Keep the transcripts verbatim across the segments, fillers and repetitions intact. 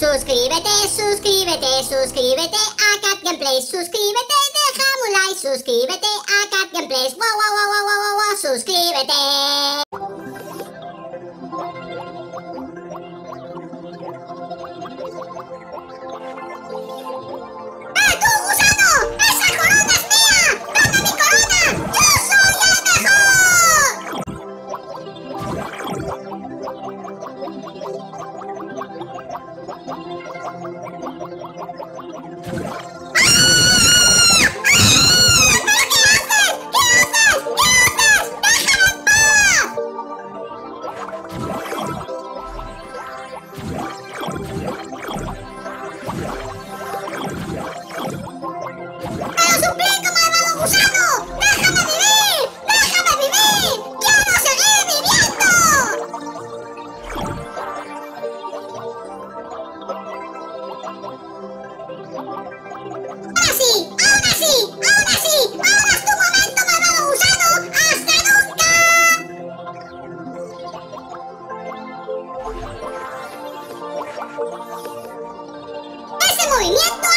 Suscríbete, suscríbete, suscríbete a CatGameplays. Suscríbete, deja un like. Suscríbete a CatGameplays. Wow, wow, wow, wow, wow, wow, suscríbete. ¡Ah, tú, gusano! ¡Esa corona es mía! ¡Dame mi corona! ¡Yo soy el movimiento ha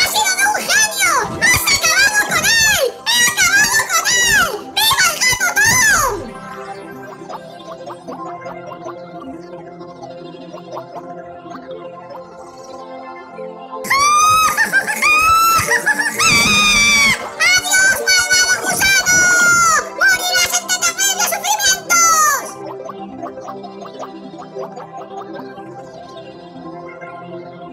sido de un genio! ¡Has acabado con él! ¡He acabado con él! ¡Viva el gato Tom! ¡Adiós, malvado gusano! ¡Morirás en terribles sufrimientos!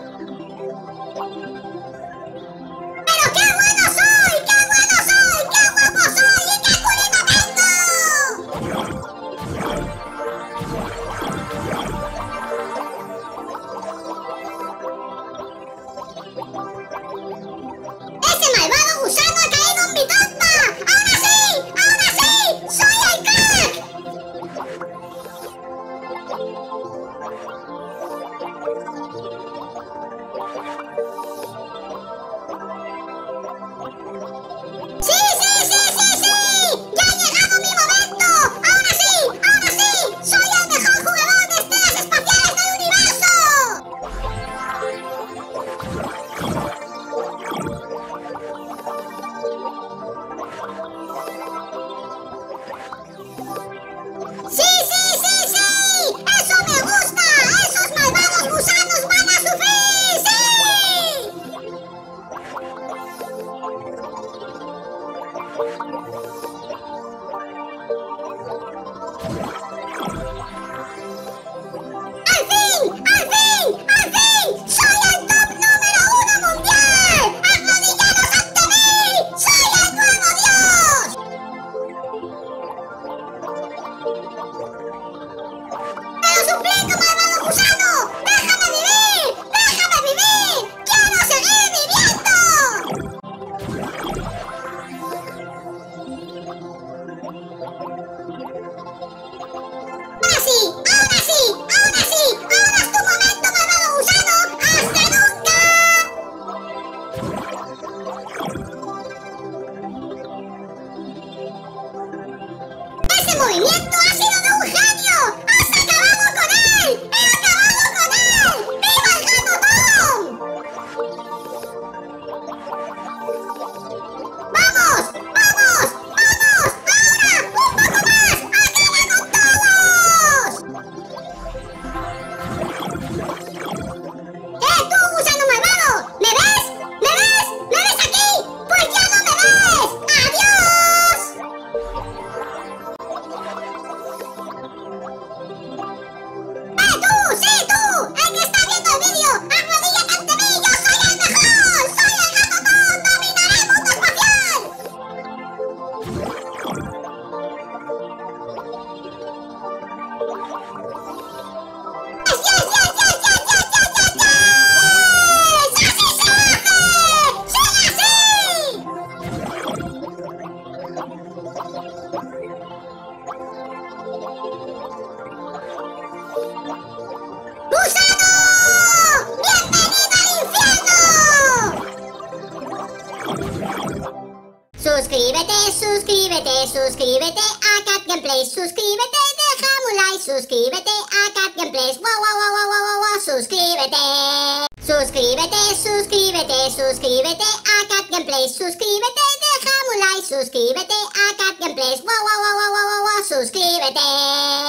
Suscríbete, suscríbete, suscríbete a CatGameplays, suscríbete, deja un like, suscríbete a CatGameplays, wow, wow, wow, wow, wow, wow, suscríbete. Suscríbete, suscríbete, suscríbete a CatGameplays, suscríbete, deja un like, suscríbete a CatGameplays, wow, wow, wow, wow, wow, wow, suscríbete.